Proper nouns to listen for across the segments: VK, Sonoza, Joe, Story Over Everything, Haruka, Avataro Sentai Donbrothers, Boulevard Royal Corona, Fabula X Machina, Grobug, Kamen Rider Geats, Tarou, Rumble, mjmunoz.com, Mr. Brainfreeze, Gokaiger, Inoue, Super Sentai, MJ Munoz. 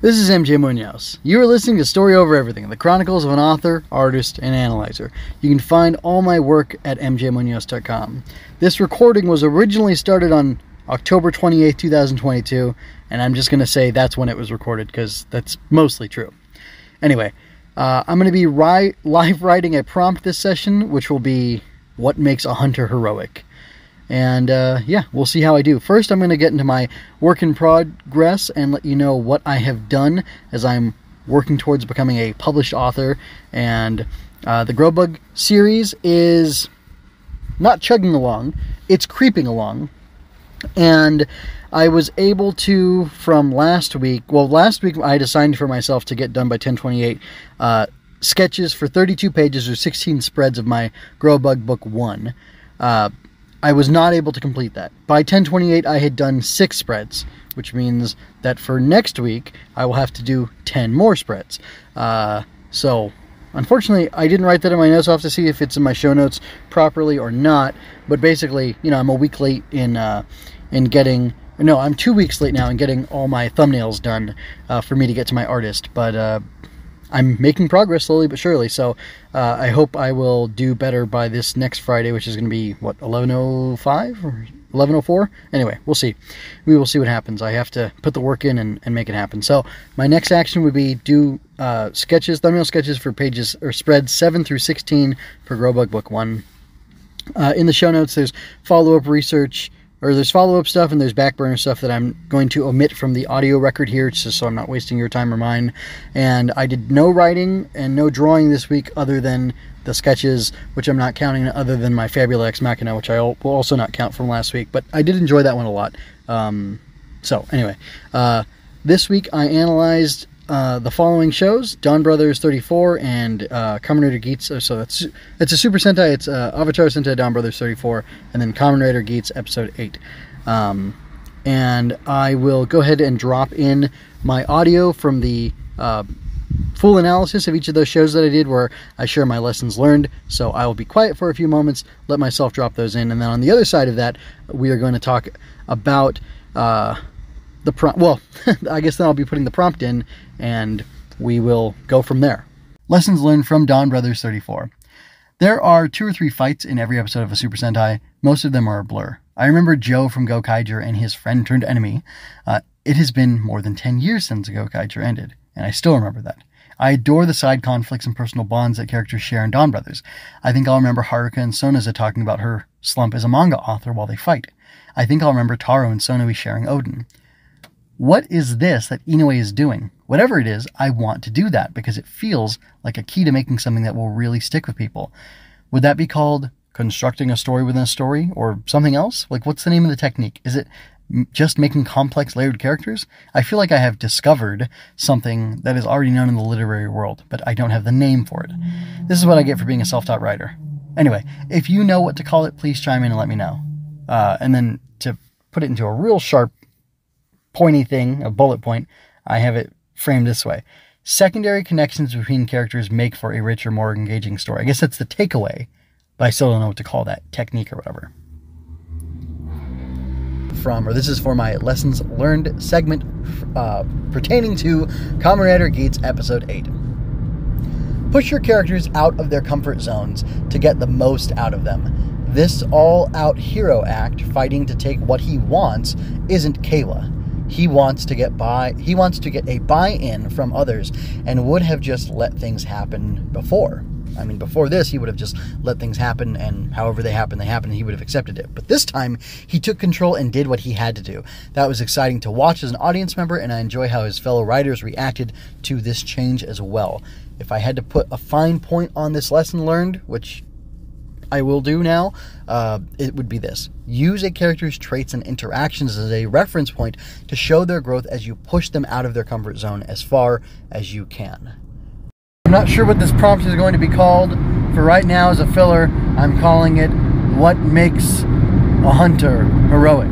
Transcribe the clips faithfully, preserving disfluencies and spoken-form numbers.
This is M J Munoz. You are listening to Story Over Everything, the chronicles of an author, artist, and analyzer. You can find all my work at m j munoz dot com. This recording was originally started on October twenty-eighth, two thousand twenty-two, and I'm just going to say that's when it was recorded, because that's mostly true. Anyway, uh, I'm going to be ri- live writing a prompt this session, which will be what makes a hunter heroic. And, uh, yeah, we'll see how I do. First, I'm going to get into my work in progress and let you know what I have done as I'm working towards becoming a published author. And uh, the Grobug series is not chugging along. It's creeping along. And I was able to, from last week... Well, last week I had assigned for myself to get done by ten twenty-eight uh, sketches for thirty-two pages or sixteen spreads of my Grobug Book one. Uh... I was not able to complete that. By ten twenty-eight, I had done six spreads, which means that for next week, I will have to do ten more spreads. Uh, so, unfortunately, I didn't write that in my notes. I'll have to see if it's in my show notes properly or not. But basically, you know, I'm a week late in uh, in getting... No, I'm two weeks late now in getting all my thumbnails done uh, for me to get to my artist. But uh, I'm making progress slowly but surely. So, Uh, I hope I will do better by this next Friday, which is going to be, what, eleven oh five or eleven oh four? Anyway, we'll see. We will see what happens. I have to put the work in and, and make it happen. So my next action would be do uh, sketches, thumbnail sketches for pages or spreads seven through sixteen for Grobug Book one. Uh, in the show notes, there's follow-up research, or there's follow-up stuff and there's backburner stuff that I'm going to omit from the audio record here, just so I'm not wasting your time or mine. And I did no writing and no drawing this week other than the sketches, which I'm not counting, other than my Fabula X Machina, which I will also not count from last week. But I did enjoy that one a lot. Um, so, anyway. Uh, this week I analyzed uh, the following shows. Donbrothers thirty-four and uh, Kamen Rider Geats. So that's, that's a Super Sentai. It's uh, Avataro Sentai Donbrothers thirty-four and then Kamen Rider Geats Episode eight. Um, and I will go ahead and drop in my audio from the uh, full analysis of each of those shows that I did, where I share my lessons learned. So I will be quiet for a few moments, let myself drop those in. And then on the other side of that, we are going to talk about... Uh, The prompt. Well, I guess then I'll be putting the prompt in, and we will go from there. Lessons learned from Donbrothers thirty-four. There are two or three fights in every episode of a Super Sentai. Most of them are a blur. I remember Joe from Gokaiger and his friend turned enemy. Uh, it has been more than ten years since Gokaiger ended, and I still remember that. I adore the side conflicts and personal bonds that characters share in Donbrothers. I think I'll remember Haruka and Sonaza talking about her slump as a manga author while they fight. I think I'll remember Taro and Sonoe sharing Odin. What is this that Inoue is doing? Whatever it is, I want to do that because it feels like a key to making something that will really stick with people. Would that be called constructing a story within a story or something else? Like, what's the name of the technique? Is it just making complex layered characters? I feel like I have discovered something that is already known in the literary world, but I don't have the name for it. This is what I get for being a self-taught writer. Anyway, if you know what to call it, please chime in and let me know. Uh, and then to put it into a real sharp pointy thing, a bullet point, I have it framed this way. Secondary connections between characters make for a richer, more engaging story. I guess that's the takeaway, but I still don't know what to call that technique or whatever. From, or this is for my lessons learned segment uh, pertaining to Kamen Rider Geats Episode eight. Push your characters out of their comfort zones to get the most out of them. This all-out hero act, fighting to take what he wants, isn't Kawa. He wants to get by. He wants to get a buy-in from others, and would have just let things happen before. I mean, before this, he would have just let things happen, and however they happen, they happen, and he would have accepted it. But this time, he took control and did what he had to do. That was exciting to watch as an audience member, and I enjoy how his fellow writers reacted to this change as well. If I had to put a fine point on this lesson learned, which I will do now, uh, it would be this. Use a character's traits and interactions as a reference point to show their growth as you push them out of their comfort zone as far as you can. I'm not sure what this prompt is going to be called. For right now, as a filler, I'm calling it, What Makes a Hunter Heroic?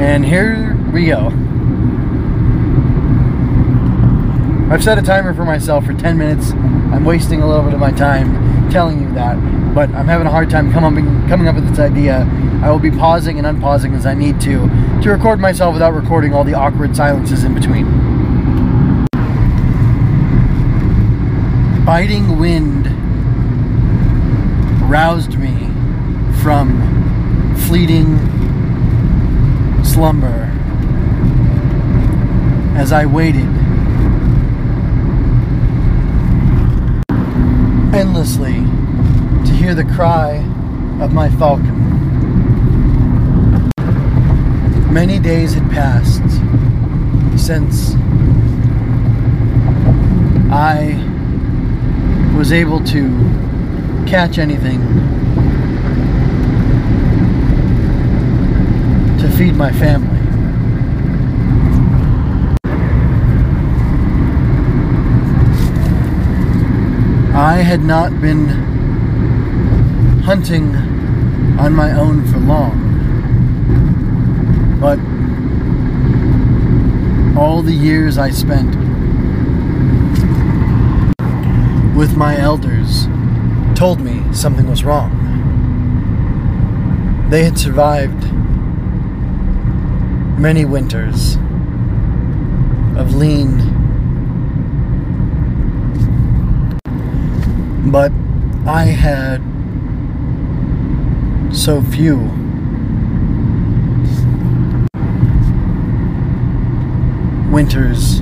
And here we go. I've set a timer for myself for ten minutes. I'm wasting a little bit of my time telling you that, but I'm having a hard time coming up, coming up with this idea. I will be pausing and unpausing as I need to, to record myself without recording all the awkward silences in between. Biting wind roused me from fleeting slumber as I waited endlessly to hear the cry of my falcon. Many days had passed since I was able to catch anything to feed my family. I had not been hunting on my own for long, but all the years I spent with my elders told me something was wrong. They had survived many winters of lean, but I had so few. Winters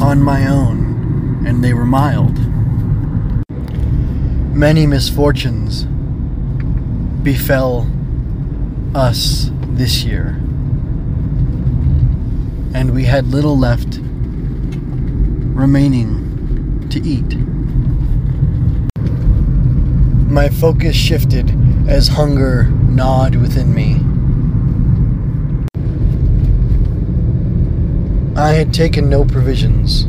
on my own, and they were mild. Many misfortunes befell us this year, and we had little left remaining to eat. My focus shifted as hunger gnawed within me. I had taken no provisions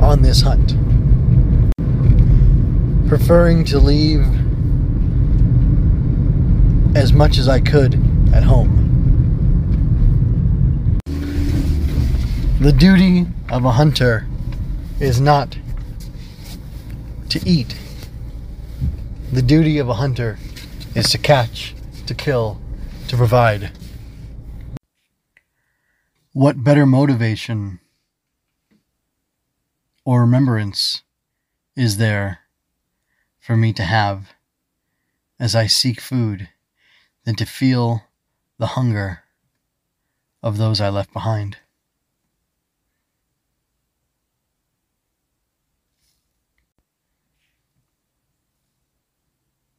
on this hunt, preferring to leave as much as I could at home. The duty of a hunter is not to eat. The duty of a hunter is to catch, to kill, to provide. What better motivation or remembrance is there for me to have as I seek food than to feel the hunger of those I left behind?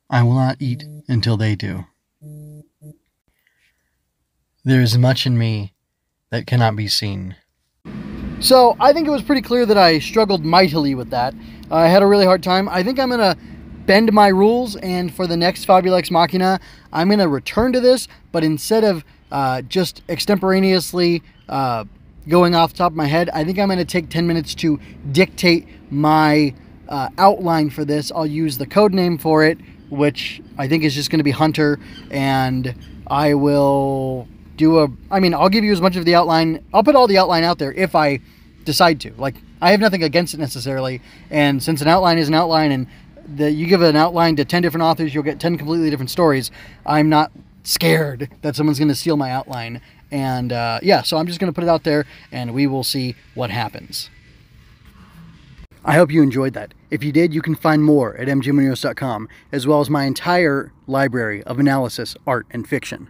I will not eat until they do. There is much in me that cannot be seen. So, I think it was pretty clear that I struggled mightily with that. I had a really hard time. I think I'm going to bend my rules, and for the next Fabula X Machina, I'm going to return to this, but instead of uh, just extemporaneously uh, going off the top of my head, I think I'm going to take ten minutes to dictate my uh, outline for this. I'll use the code name for it, which I think is just going to be Hunter, and I will do a, I mean, I'll give you as much of the outline, I'll put all the outline out there if I decide to. Like, I have nothing against it necessarily, and since an outline is an outline, and the, you give an outline to ten different authors, you'll get ten completely different stories. I'm not scared that someone's going to steal my outline, and uh, yeah, so I'm just going to put it out there, and we will see what happens. I hope you enjoyed that. If you did, you can find more at m j munoz dot com, as well as my entire library of analysis, art, and fiction.